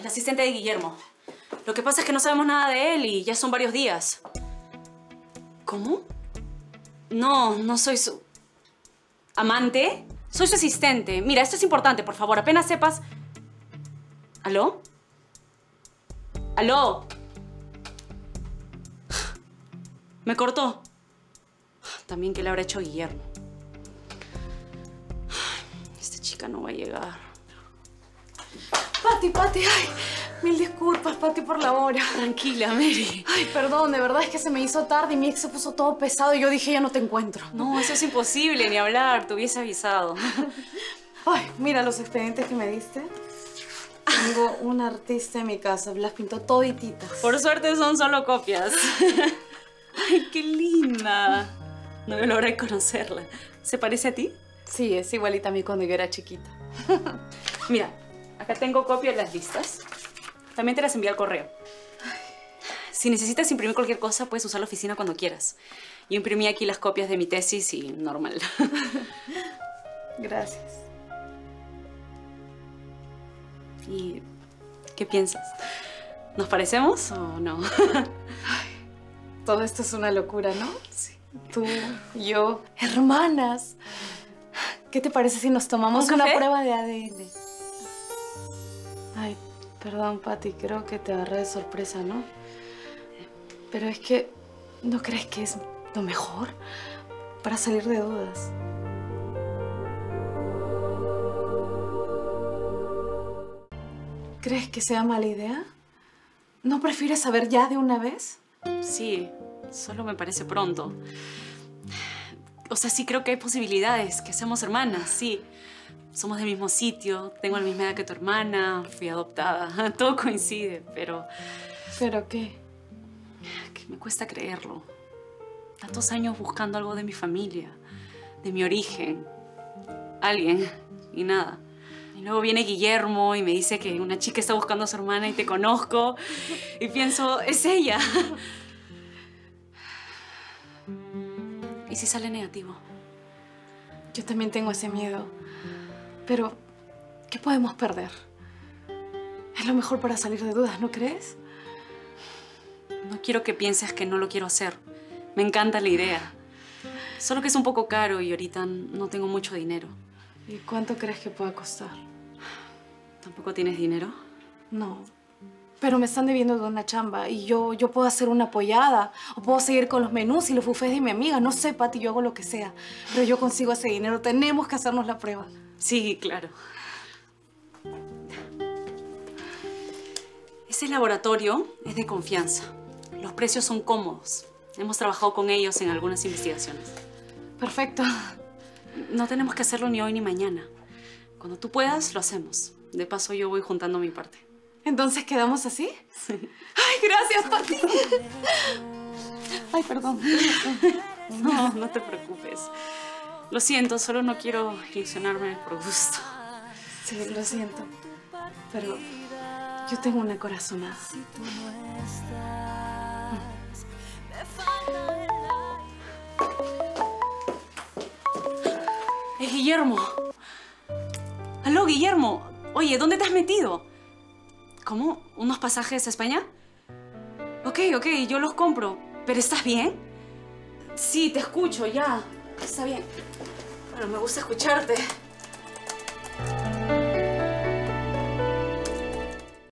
Es la asistente de Guillermo. Lo que pasa es que no sabemos nada de él y ya son varios días. ¿Cómo? No, no soy su... ¿Amante? Soy su asistente. Mira, esto es importante, por favor. Apenas sepas... ¿Aló? ¿Aló? Me cortó. También, ¿qué le habrá hecho Guillermo? Esta chica no va a llegar. Paty, Paty, ay, mil disculpas, Paty, por la hora. Tranquila, Mary. Ay, perdón, de verdad es que se me hizo tarde y mi ex se puso todo pesado y yo dije, ya no te encuentro. No, eso es imposible, ni hablar, te hubiese avisado. Ay, mira los expedientes que me diste. Tengo un artista en mi casa, las pintó todititas. Por suerte son solo copias. Ay, qué linda. No veo la hora de conocerla. ¿Se parece a ti? Sí, es igualita a mí cuando yo era chiquita. Mira, acá tengo copia de las listas. También te las envié al correo. Si necesitas imprimir cualquier cosa, puedes usar la oficina cuando quieras. Yo imprimí aquí las copias de mi tesis y normal. Gracias. ¿Y qué piensas? ¿Nos parecemos o no? Ay, todo esto es una locura, ¿no? Sí. Tú, yo, hermanas. ¿Qué te parece si nos tomamos una prueba de ADN? Ay, perdón, Paty, creo que te agarré de sorpresa, ¿no? Pero es que, ¿no crees que es lo mejor para salir de dudas? ¿Crees que sea mala idea? ¿No prefieres saber ya de una vez? Sí, solo me parece pronto. O sea, sí creo que hay posibilidades, que seamos hermanas, sí. Somos del mismo sitio, tengo la misma edad que tu hermana, fui adoptada, todo coincide, pero... ¿Pero qué? Que me cuesta creerlo. Tantos años buscando algo de mi familia, de mi origen, alguien, y nada. Y luego viene Guillermo y me dice que una chica está buscando a su hermana y te conozco. Y pienso, es ella. ¿Y si sale negativo? Yo también tengo ese miedo. Pero, ¿qué podemos perder? Es lo mejor para salir de dudas, ¿no crees? No quiero que pienses que no lo quiero hacer. Me encanta la idea. Solo que es un poco caro y ahorita no tengo mucho dinero. ¿Y cuánto crees que pueda costar? ¿Tampoco tienes dinero? No, pero me están debiendo de una chamba y yo puedo hacer una apoyada o puedo seguir con los menús y los buffets de mi amiga. No sé, Paty, yo hago lo que sea, pero yo consigo ese dinero. Tenemos que hacernos la prueba. Sí, claro. Ese laboratorio es de confianza. Los precios son cómodos. Hemos trabajado con ellos en algunas investigaciones. Perfecto. No tenemos que hacerlo ni hoy ni mañana. Cuando tú puedas, lo hacemos. De paso, yo voy juntando mi parte. ¿Entonces quedamos así? Sí. ¡Ay, gracias, Paty! Ay, perdón. No, no te preocupes. Lo siento, solo no quiero ilusionarme por gusto. Sí, lo siento. Pero yo tengo una corazonada. Si tú no estás, me falta el aire. Guillermo. Aló, Guillermo. Oye, ¿dónde te has metido? ¿Cómo? ¿Unos pasajes a España? Ok, yo los compro. ¿Pero estás bien? Sí, te escucho, ya. Está bien. Bueno, me gusta escucharte.